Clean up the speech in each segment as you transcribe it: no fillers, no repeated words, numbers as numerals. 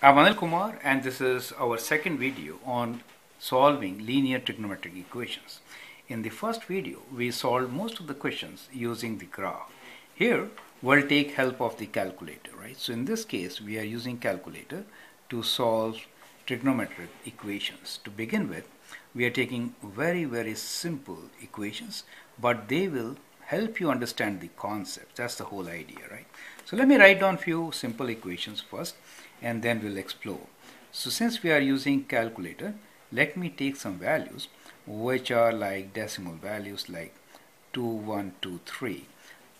I'm Anil Kumar, and this is our second video on solving linear trigonometric equations. In the first video, we solved most of the questions using the graph. Here, we'll take help of the calculator, right? So in this case, we are using calculator to solve trigonometric equations. To begin with, we are taking very simple equations, but they will help you understand the concept. That's the whole idea, right? So let me write down few simple equations first, and then we'll explore. So since we are using calculator, let me take some values which are like decimal values like 2, 1, 2, 3.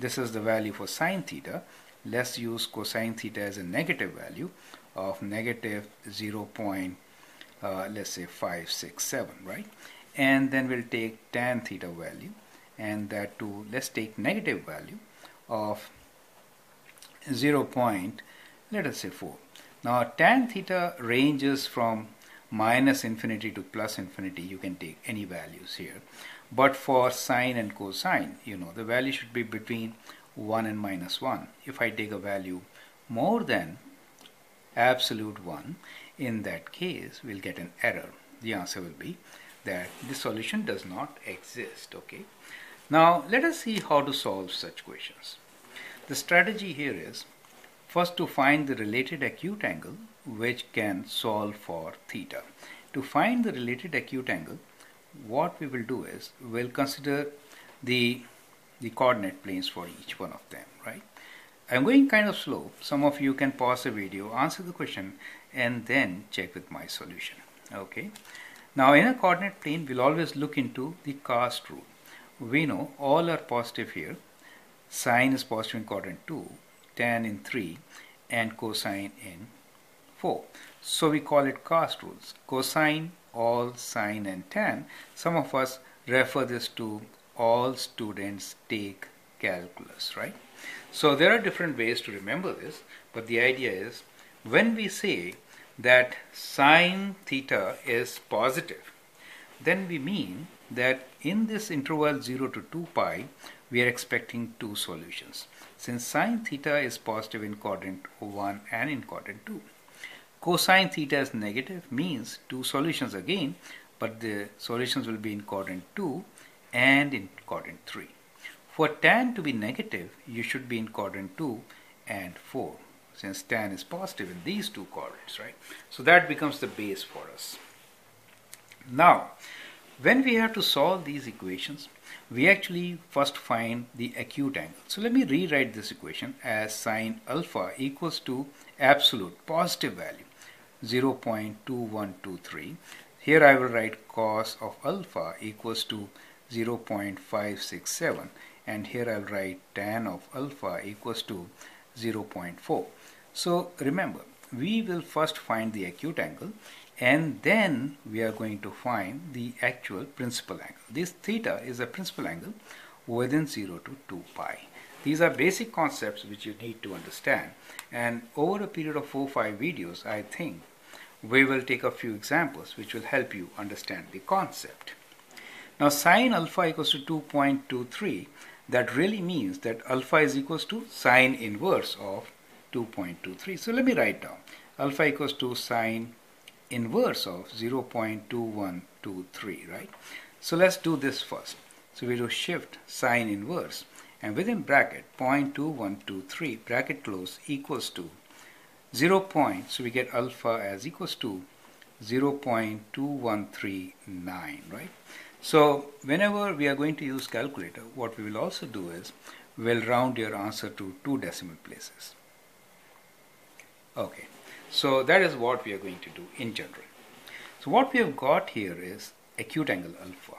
This is the value for sine theta. Let's use cosine theta as a negative value of negative 0.567, right? And then we'll take tan theta value, and that too, let's take negative value of 0.4. Now tan theta ranges from minus infinity to plus infinity. You can take any values here, but for sine and cosine, you know, the value should be between 1 and minus 1. If I take a value more than absolute 1, in that case we'll get an error. The answer will be that this solution does not exist. Okay, now let us see how to solve such questions. The strategy here is first to find the related acute angle which can solve for theta. To find the related acute angle, what we will do is we'll consider the coordinate planes for each one of them, right? I'm going kind of slow. Some of you can pause the video, answer the question, and then check with my solution. Okay, now in a coordinate plane, we'll always look into the CAST rule. We know all are positive here. Sine is positive in quadrant 2, tan in 3, and cosine in 4. So we call it CAST rules. Cosine, all, sine, and tan. Some of us refer this to all students take calculus, right? So there are different ways to remember this, but the idea is when we say that sine theta is positive, then we mean that in this interval 0 to 2 pi, we are expecting two solutions. Since sine theta is positive in quadrant 1 and in quadrant 2, cosine theta is negative, means two solutions again, but the solutions will be in quadrant 2 and in quadrant 3. For tan to be negative, you should be in quadrant 2 and 4, since tan is positive in these two quadrants, right? So that becomes the base for us. Now, when we have to solve these equations, we actually first find the acute angle. So let me rewrite this equation as sine alpha equals to absolute positive value 0.2123. Here I will write cos of alpha equals to 0.567, and here I'll write tan of alpha equals to 0.4. So remember, we will first find the acute angle, and then we are going to find the actual principal angle. This theta is a principal angle within 0 to 2 pi. These are basic concepts which you need to understand, and over a period of 4-5 videos, I think we will take a few examples which will help you understand the concept. Now sine alpha equals to 2.23, that really means that alpha is equals to sine inverse of 2.23. So let me write down alpha equals to sine inverse of 0.2123, right? So let's do this first. So we do shift sine inverse, and within bracket 0.2123 bracket close equals to 0. So we get alpha as equals to 0.2139, right? So whenever we are going to use calculator, what we will also do is we'll round your answer to 2 decimal places. Okay, so that is what we are going to do in general. So what we have got here is acute angle alpha.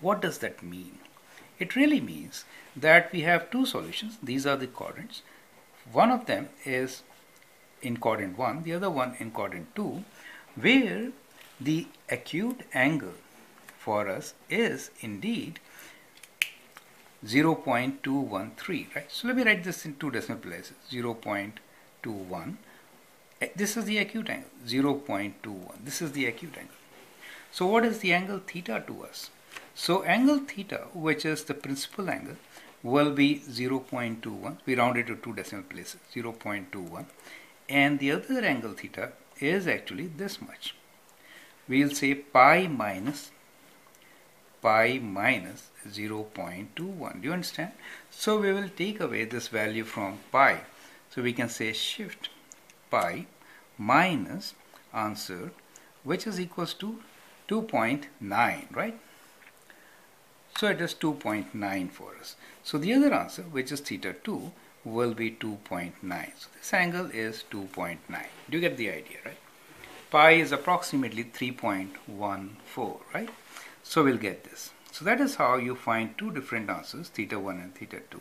What does that mean? It really means that we have two solutions. These are the quadrants. One of them is in quadrant 1, the other one in quadrant 2, where the acute angle for us is indeed 0.213, right? So let me write this in 2 decimal places, 0.21. This is the acute angle, 0.21. This is the acute angle. So what is the angle theta to us? So angle theta, which is the principal angle, will be 0.21. We round it to 2 decimal places, 0.21. And the other angle theta is actually this much. We'll say pi minus 0.21. Do you understand? So we will take away this value from pi. So we can say shift pi minus answer, which is equals to 2.9, right? So it is 2.9 for us. So the other answer, which is theta 2, will be 2.9. So this angle is 2.9. Do you get the idea, right? Pi is approximately 3.14, right? So we'll get this. So that is how you find two different answers, theta 1 and theta 2.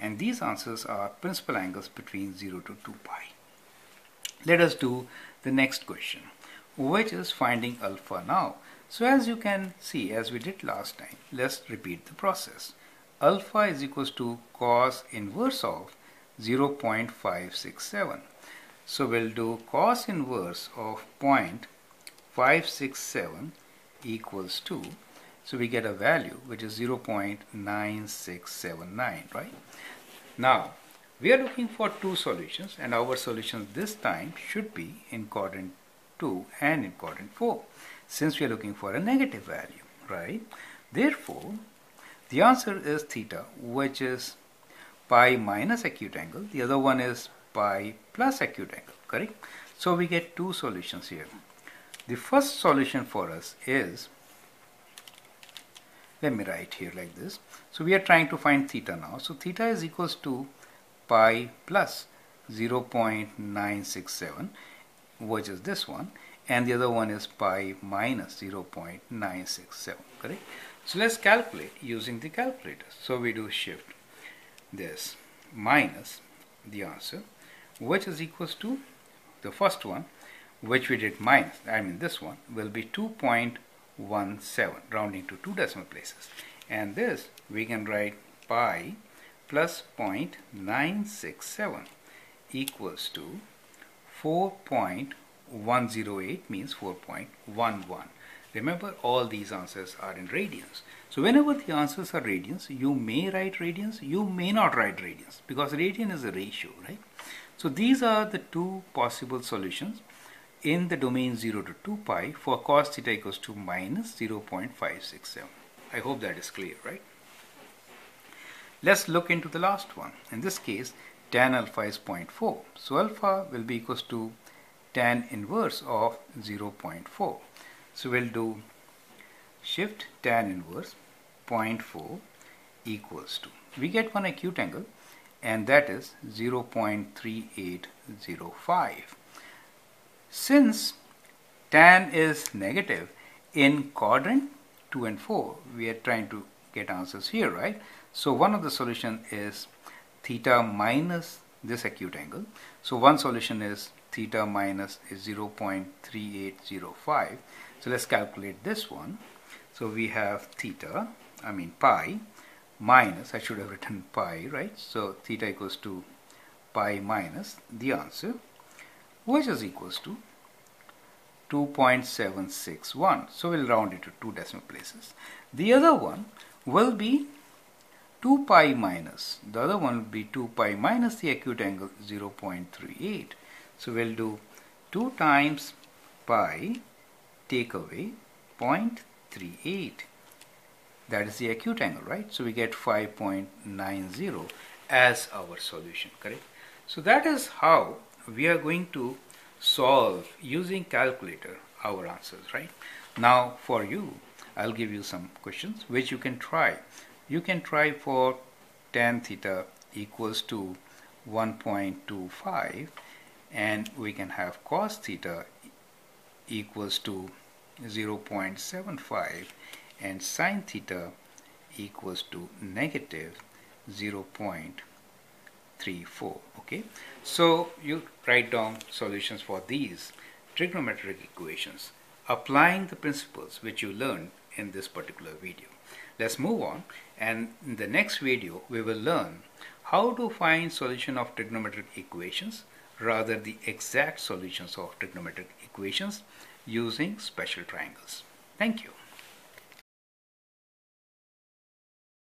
And these answers are principal angles between 0 to 2 pi. Let us do the next question, which is finding alpha now. So as you can see, as we did last time, let's repeat the process. Alpha is equals to cos inverse of 0.567. So we'll do cos inverse of 0.567 equals to, so we get a value which is 0.9679, right? Now, we are looking for two solutions, and our solutions this time should be in quadrant 2 and in quadrant 4, since we are looking for a negative value, right? Therefore, the answer is theta, which is pi minus acute angle. The other one is pi plus acute angle, correct? So we get two solutions here. The first solution for us is, let me write here like this. So we are trying to find theta now. So theta is equals to pi plus 0.967, which is this one, and the other one is pi minus 0.967, correct? So let's calculate using the calculator. So we do shift this minus the answer, which is equals to the first one, which we did minus, I mean this one, will be 2.17, rounding to two decimal places. And this we can write pi plus 0.967 equals to 4.108, means 4.11. Remember, all these answers are in radians. So whenever the answers are radians, you may write radians, you may not write radians, because radian is a ratio, right? So these are the two possible solutions in the domain 0 to 2 pi for cos theta equals to minus 0.567. I hope that is clear, right? Let's look into the last one. In this case, tan alpha is 0.4. So alpha will be equals to tan inverse of 0.4. So we'll do shift tan inverse 0.4 equals to, we get one acute angle, and that is 0.3805. Since tan is negative in quadrant 2 and 4, we are trying to get answers here, right? So one of the solution is theta minus this acute angle. So one solution is theta minus 0.3805. So let's calculate this one. So we have theta, I mean pi minus, I should have written pi, right? So theta equals to pi minus the answer, which is equals to 2.761. So we'll round it to two decimal places. The other one will be 2 pi minus, the other one will be 2 pi minus the acute angle 0.38. So we'll do 2 times pi take away 0.38. That is the acute angle, right? So we get 5.90 as our solution, correct? So that is how we are going to solve using calculator our answers, right? Now for you, I'll give you some questions which you can try. You can try for tan theta equals to 1.25, and we can have cos theta equals to 0.75 and sin theta equals to negative 0.34. Okay, so you write down solutions for these trigonometric equations applying the principles which you learned in this particular video. Let's move on, and in the next video we will learn how to find solution of trigonometric equations, rather the exact solutions of trigonometric equations using special triangles. Thank you.